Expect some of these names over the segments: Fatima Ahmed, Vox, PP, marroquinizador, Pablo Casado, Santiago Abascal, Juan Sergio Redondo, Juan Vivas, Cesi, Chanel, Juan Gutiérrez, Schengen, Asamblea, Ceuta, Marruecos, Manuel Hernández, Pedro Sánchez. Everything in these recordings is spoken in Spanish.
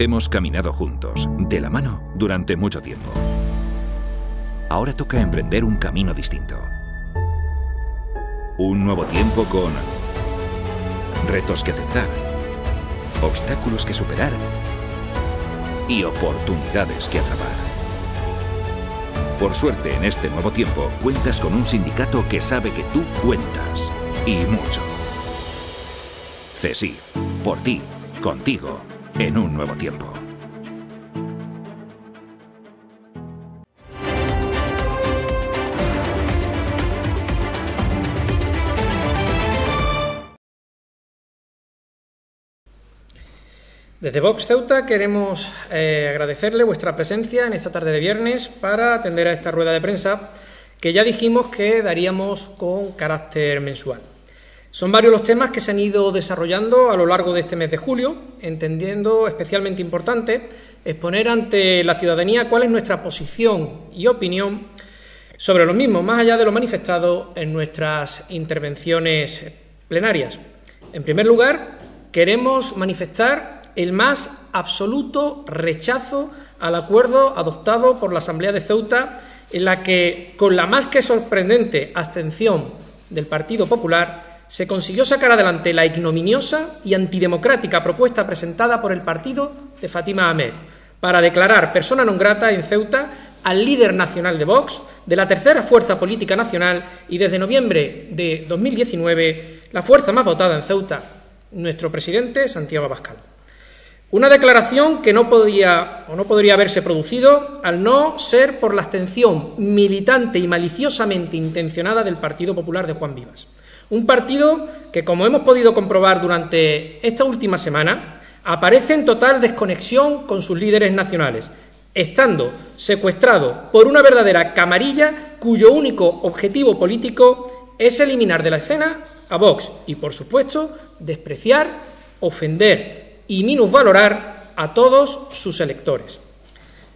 Hemos caminado juntos, de la mano, durante mucho tiempo. Ahora toca emprender un camino distinto. Un nuevo tiempo con retos que aceptar, obstáculos que superar y oportunidades que atrapar. Por suerte, en este nuevo tiempo, cuentas con un sindicato que sabe que tú cuentas, y mucho. Cesi, por ti, contigo, en un nuevo tiempo. Desde Vox Ceuta queremos agradecerle vuestra presencia en esta tarde de viernes para atender a esta rueda de prensa que ya dijimos que daríamos con carácter mensual. Son varios los temas que se han ido desarrollando a lo largo de este mes de julio, entendiendo especialmente importante exponer ante la ciudadanía cuál es nuestra posición y opinión sobre los mismos, más allá de lo manifestado en nuestras intervenciones plenarias. En primer lugar, queremos manifestar el más absoluto rechazo al acuerdo adoptado por la Asamblea de Ceuta, en la que, con la más que sorprendente abstención del Partido Popular, se consiguió sacar adelante la ignominiosa y antidemocrática propuesta presentada por el partido de Fatima Ahmed para declarar persona non grata en Ceuta al líder nacional de Vox, de la tercera fuerza política nacional y, desde noviembre de 2019, la fuerza más votada en Ceuta, nuestro presidente Santiago Abascal. Una declaración que no podría haberse producido al no ser por la abstención militante y maliciosamente intencionada del Partido Popular de Juan Vivas. Un partido que, como hemos podido comprobar durante esta última semana, aparece en total desconexión con sus líderes nacionales, estando secuestrado por una verdadera camarilla cuyo único objetivo político es eliminar de la escena a Vox y, por supuesto, despreciar, ofender y minusvalorar a todos sus electores,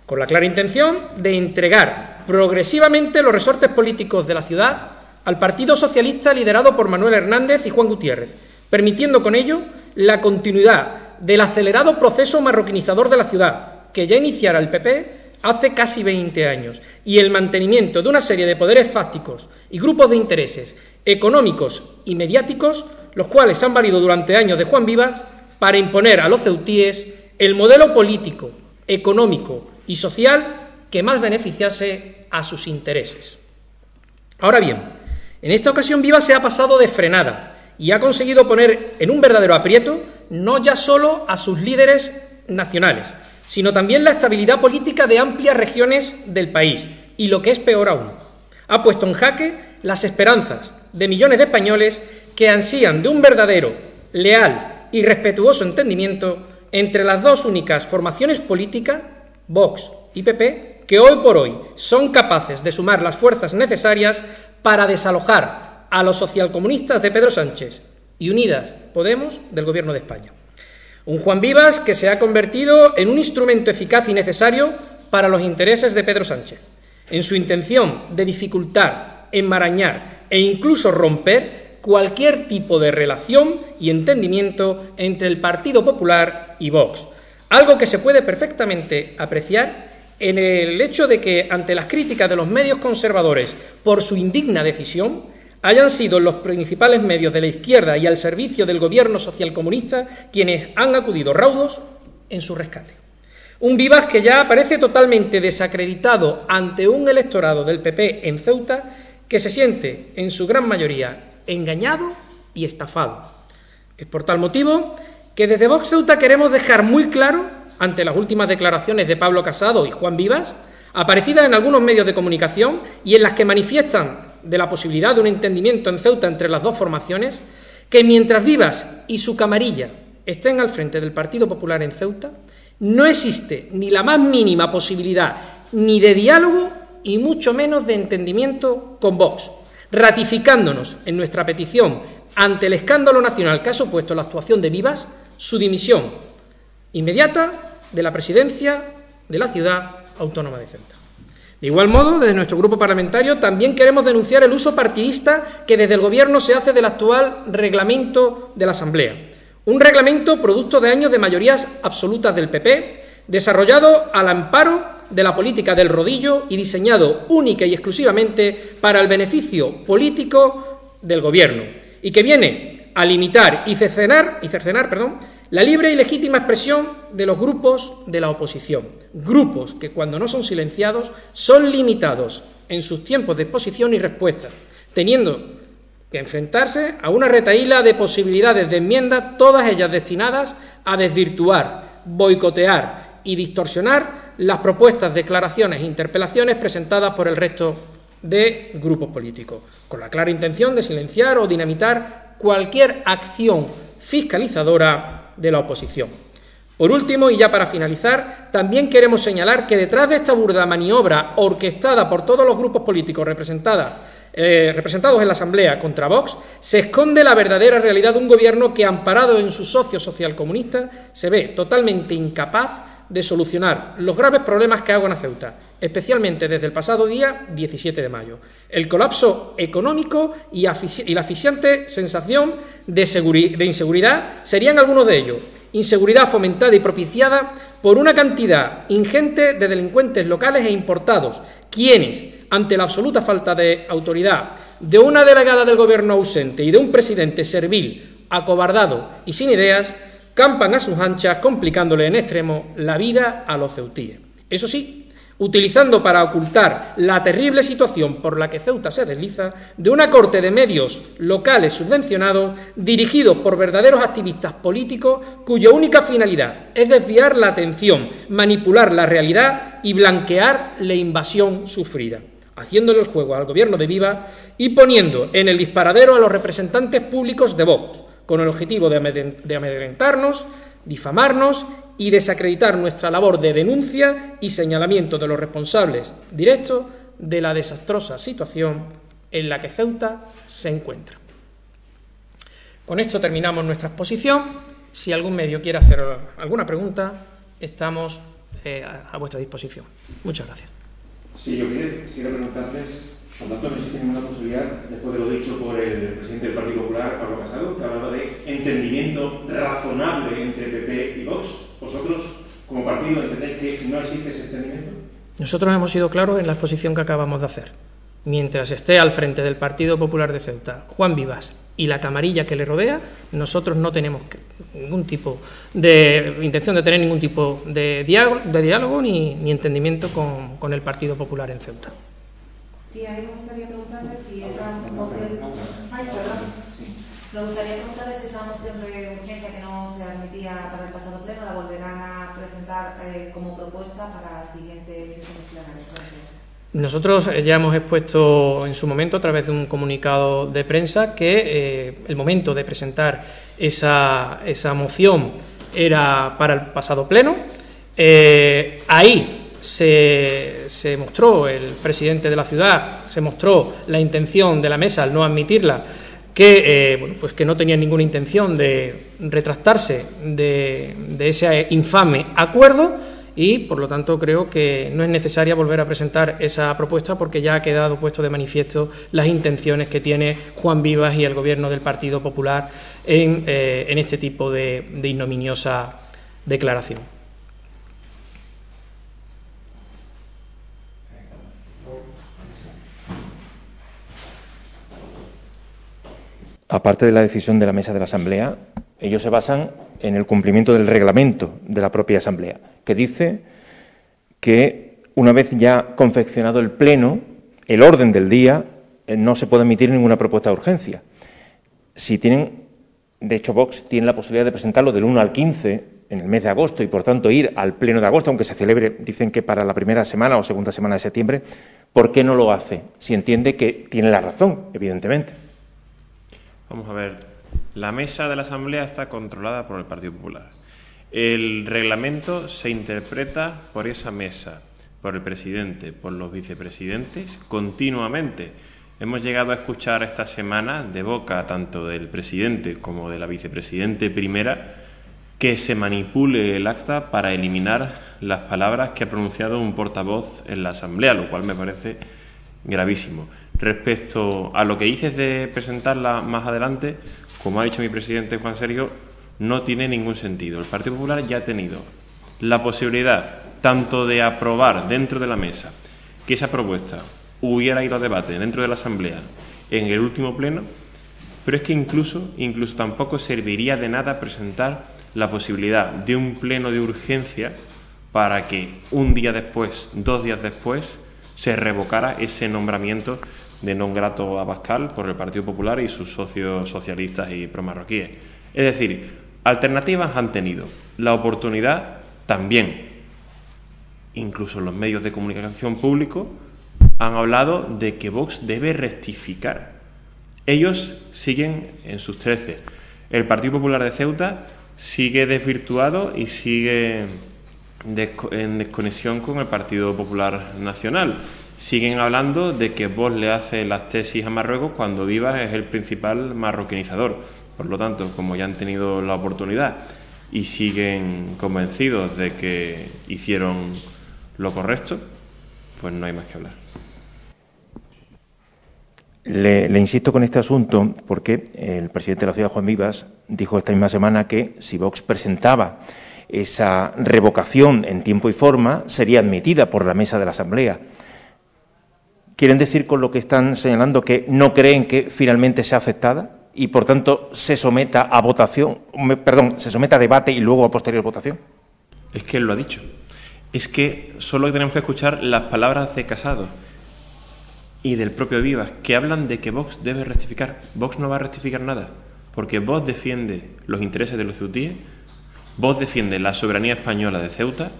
con la clara intención de entregar progresivamente los resortes políticos de la ciudad al Partido Socialista liderado por Manuel Hernández y Juan Gutiérrez, permitiendo con ello la continuidad del acelerado proceso marroquinizador de la ciudad, que ya iniciara el PP hace casi 20 años, y el mantenimiento de una serie de poderes fácticos y grupos de intereses económicos y mediáticos, los cuales han variado durante años de Juan Vivas, para imponer a los ceutíes el modelo político, económico y social que más beneficiase a sus intereses. Ahora bien, en esta ocasión Vivas se ha pasado de frenada y ha conseguido poner en un verdadero aprieto no ya solo a sus líderes nacionales, sino también la estabilidad política de amplias regiones del país y, lo que es peor aún, ha puesto en jaque las esperanzas de millones de españoles que ansían de un verdadero, leal y respetuoso entendimiento entre las dos únicas formaciones políticas, Vox y PP, que hoy por hoy son capaces de sumar las fuerzas necesarias para desalojar a los socialcomunistas de Pedro Sánchez y Unidas Podemos del Gobierno de España. Un Juan Vivas que se ha convertido en un instrumento eficaz y necesario para los intereses de Pedro Sánchez, en su intención de dificultar, enmarañar e incluso romper cualquier tipo de relación y entendimiento entre el Partido Popular y Vox, algo que se puede perfectamente apreciar en el hecho de que, ante las críticas de los medios conservadores por su indigna decisión, hayan sido los principales medios de la izquierda y al servicio del gobierno socialcomunista quienes han acudido raudos en su rescate. Un Vivas que ya aparece totalmente desacreditado ante un electorado del PP en Ceuta que se siente, en su gran mayoría, engañado y estafado. Es por tal motivo que desde Vox Ceuta queremos dejar muy claro, ante las últimas declaraciones de Pablo Casado y Juan Vivas, aparecidas en algunos medios de comunicación y en las que manifiestan de la posibilidad de un entendimiento en Ceuta entre las dos formaciones, que mientras Vivas y su camarilla estén al frente del Partido Popular en Ceuta, no existe ni la más mínima posibilidad ni de diálogo y mucho menos de entendimiento con Vox, ratificándonos en nuestra petición ante el escándalo nacional que ha supuesto la actuación de Vivas, su dimisión inmediata de la presidencia de la ciudad autónoma de Ceuta. De igual modo, desde nuestro grupo parlamentario también queremos denunciar el uso partidista que desde el Gobierno se hace del actual reglamento de la Asamblea, Un reglamento producto de años de mayorías absolutas del PP, desarrollado al amparo de la política del rodillo y diseñado única y exclusivamente para el beneficio político del Gobierno, y que viene a limitar y cercenar, la libre y legítima expresión de los grupos de la oposición, grupos que cuando no son silenciados son limitados en sus tiempos de exposición y respuesta, teniendo que enfrentarse a una retahíla de posibilidades de enmiendas, todas ellas destinadas a desvirtuar, boicotear y distorsionar las propuestas, declaraciones e interpelaciones presentadas por el resto de grupos políticos, con la clara intención de silenciar o dinamitar cualquier acción fiscalizadora de la oposición. Por último, y ya para finalizar, también queremos señalar que detrás de esta burda maniobra orquestada por todos los grupos políticos representados en la Asamblea contra Vox, se esconde la verdadera realidad de un Gobierno que, amparado en su socio socialcomunista, se ve totalmente incapaz de solucionar los graves problemas que ahogan a Ceuta, especialmente desde el pasado día 17 de mayo. El colapso económico y la asfixiante sensación de inseguridad serían algunos de ellos. Inseguridad fomentada y propiciada por una cantidad ingente de delincuentes locales e importados, quienes, ante la absoluta falta de autoridad de una delegada del Gobierno ausente y de un presidente servil, acobardado y sin ideas, campan a sus anchas, complicándole en extremo la vida a los ceutíes. Eso sí, utilizando para ocultar la terrible situación por la que Ceuta se desliza, de una corte de medios locales subvencionados, dirigidos por verdaderos activistas políticos, cuya única finalidad es desviar la atención, manipular la realidad y blanquear la invasión sufrida, haciéndole el juego al Gobierno de Vivas y poniendo en el disparadero a los representantes públicos de Vox, con el objetivo de amedrentarnos, difamarnos y desacreditar nuestra labor de denuncia y señalamiento de los responsables directos de la desastrosa situación en la que Ceuta se encuentra. Con esto terminamos nuestra exposición. Si algún medio quiere hacer alguna pregunta, estamos a vuestra disposición. Muchas gracias. Sí, yo quisiera preguntarles, por tanto, no sé si tenemos la posibilidad, después de lo dicho por el presidente del Partido Popular, Pablo Casado, que hablaba de entendimiento razonable entre PP y Vox. ¿Vosotros, como partido, entendéis que no existe ese entendimiento? Nosotros hemos sido claros en la exposición que acabamos de hacer. Mientras esté al frente del Partido Popular de Ceuta Juan Vivas y la camarilla que le rodea, nosotros no tenemos ningún tipo de intención de tener ningún tipo de diálogo ni entendimiento con el Partido Popular en Ceuta. Sí, a mí me gustaría preguntarle si esa moción... Ay, perdón. Me gustaría preguntarle si esa moción de urgencia que no se admitía para el pasado pleno la volverán a presentar como propuesta para las siguientes sesiones plenarias. Nosotros ya hemos expuesto en su momento, a través de un comunicado de prensa, que el momento de presentar esa moción era para el pasado pleno. Ahí se mostró, el presidente de la ciudad, se mostró la intención de la mesa al no admitirla, que bueno, pues que no tenía ninguna intención de retractarse de ese infame acuerdo. Y, por lo tanto, creo que no es necesaria volver a presentar esa propuesta porque ya ha quedado puesto de manifiesto las intenciones que tiene Juan Vivas y el Gobierno del Partido Popular en este tipo de ignominiosa declaración. Aparte de la decisión de la mesa de la Asamblea, ellos se basan en el cumplimiento del reglamento de la propia Asamblea, que dice que una vez ya confeccionado el pleno, el orden del día, no se puede emitir ninguna propuesta de urgencia. Si tienen, de hecho Vox tiene la posibilidad de presentarlo del 1 al 15 en el mes de agosto y por tanto ir al pleno de agosto, aunque se celebre, dicen que para la primera semana o segunda semana de septiembre, ¿por qué no lo hace? Si entiende que tiene la razón, evidentemente. Vamos a ver. La mesa de la Asamblea está controlada por el Partido Popular. El reglamento se interpreta por esa mesa, por el presidente, por los vicepresidentes, continuamente. Hemos llegado a escuchar esta semana de boca tanto del presidente como de la vicepresidente primera que se manipule el acta para eliminar las palabras que ha pronunciado un portavoz en la Asamblea, lo cual me parece gravísimo. Respecto a lo que dices de presentarla más adelante, como ha dicho mi presidente Juan Sergio, no tiene ningún sentido. El Partido Popular ya ha tenido la posibilidad tanto de aprobar dentro de la mesa que esa propuesta hubiera ido a debate dentro de la Asamblea en el último pleno, pero es que incluso tampoco serviría de nada presentar la posibilidad de un pleno de urgencia para que un día después, 2 días después, se revocara ese nombramiento de non grato a Abascal por el Partido Popular y sus socios socialistas y promarroquíes. Es decir, alternativas han tenido, la oportunidad también. Incluso los medios de comunicación públicos han hablado de que Vox debe rectificar. Ellos siguen en sus treces. El Partido Popular de Ceuta sigue desvirtuado y sigue en desconexión con el Partido Popular Nacional. Siguen hablando de que Vox le hace las tesis a Marruecos cuando Vivas es el principal marroquinizador. Por lo tanto, como ya han tenido la oportunidad y siguen convencidos de que hicieron lo correcto, pues no hay más que hablar. Le insisto con este asunto porque el presidente de la ciudad, Juan Vivas, dijo esta misma semana que si Vox presentaba esa revocación en tiempo y forma, sería admitida por la mesa de la Asamblea. ¿Quieren decir con lo que están señalando que no creen que finalmente sea aceptada y, por tanto, se someta a votación, perdón, se someta a debate y luego a posterior votación? Es que él lo ha dicho. Es que solo tenemos que escuchar las palabras de Casado y del propio Vivas, que hablan de que Vox debe rectificar. Vox no va a rectificar nada, porque Vox defiende los intereses de los ceutíes, Vox defiende la soberanía española de Ceuta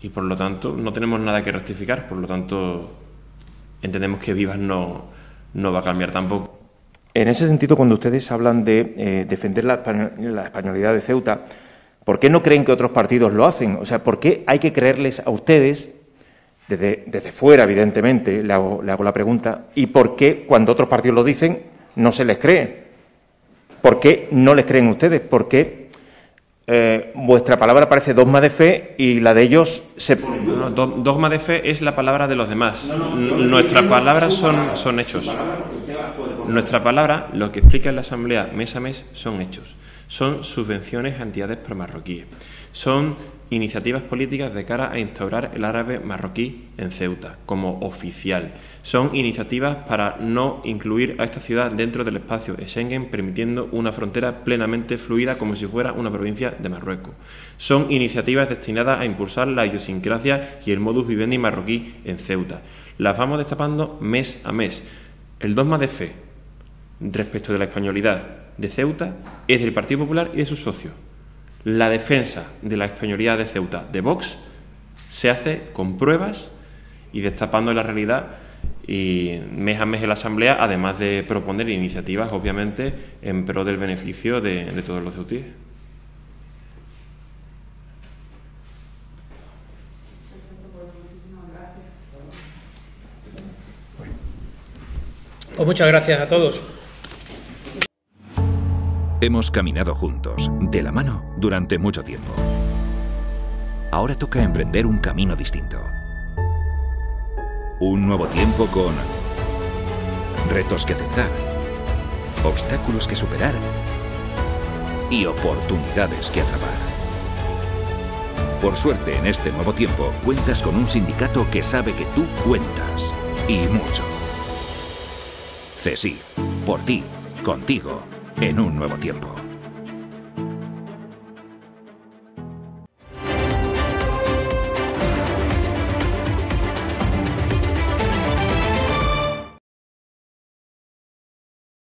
y, por lo tanto, no tenemos nada que rectificar. Por lo tanto, entendemos que Vivas no va a cambiar tampoco. En ese sentido, cuando ustedes hablan de defender la españolidad de Ceuta, ¿por qué no creen que otros partidos lo hacen? O sea, ¿por qué hay que creerles a ustedes, desde fuera, evidentemente, le hago la pregunta, y por qué cuando otros partidos lo dicen no se les cree? ¿Por qué no les creen ustedes? ¿Por qué vuestra palabra parece dogma de fe y la de ellos se... No, dogma de fe es la palabra de los demás. Nuestras palabras son hechos. Nuestra palabra, lo que explica en la Asamblea mes a mes, son hechos. Son subvenciones a entidades promarroquíes. Son iniciativas políticas de cara a instaurar el árabe marroquí en Ceuta como oficial. Son iniciativas para no incluir a esta ciudad dentro del espacio de Schengen, permitiendo una frontera plenamente fluida como si fuera una provincia de Marruecos. Son iniciativas destinadas a impulsar la idiosincrasia y el modus vivendi marroquí en Ceuta. Las vamos destapando mes a mes. El dogma de fe respecto de la españolidad de Ceuta es del Partido Popular y de sus socios. La defensa de la españolidad de Ceuta de Vox se hace con pruebas y destapando la realidad y mes a mes en la Asamblea, además de proponer iniciativas, obviamente, en pro del beneficio de todos los ceutíes. Pues muchas gracias a todos. Hemos caminado juntos, de la mano, durante mucho tiempo. Ahora toca emprender un camino distinto. Un nuevo tiempo con retos que aceptar, obstáculos que superar y oportunidades que atrapar. Por suerte, en este nuevo tiempo, cuentas con un sindicato que sabe que tú cuentas, y mucho. Cesi, por ti, contigo. En un nuevo tiempo.